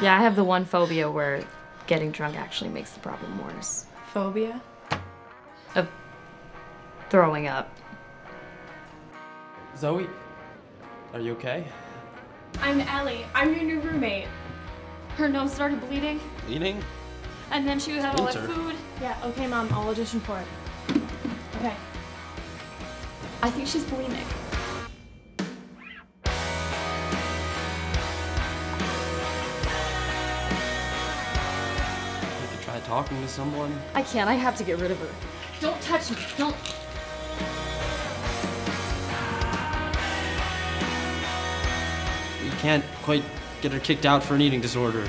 Yeah, I have the one phobia where getting drunk actually makes the problem worse. Phobia? Of throwing up. Zoe, are you okay? I'm Ellie. I'm your new roommate. Her nose started bleeding. Bleeding? And then she would have all that food. Yeah, okay, Mom, I'll audition for it. Okay. I think she's bulimic. You could try talking to someone. I can't. I have to get rid of her. Don't touch me. Don't. You can't quite get her kicked out for an eating disorder.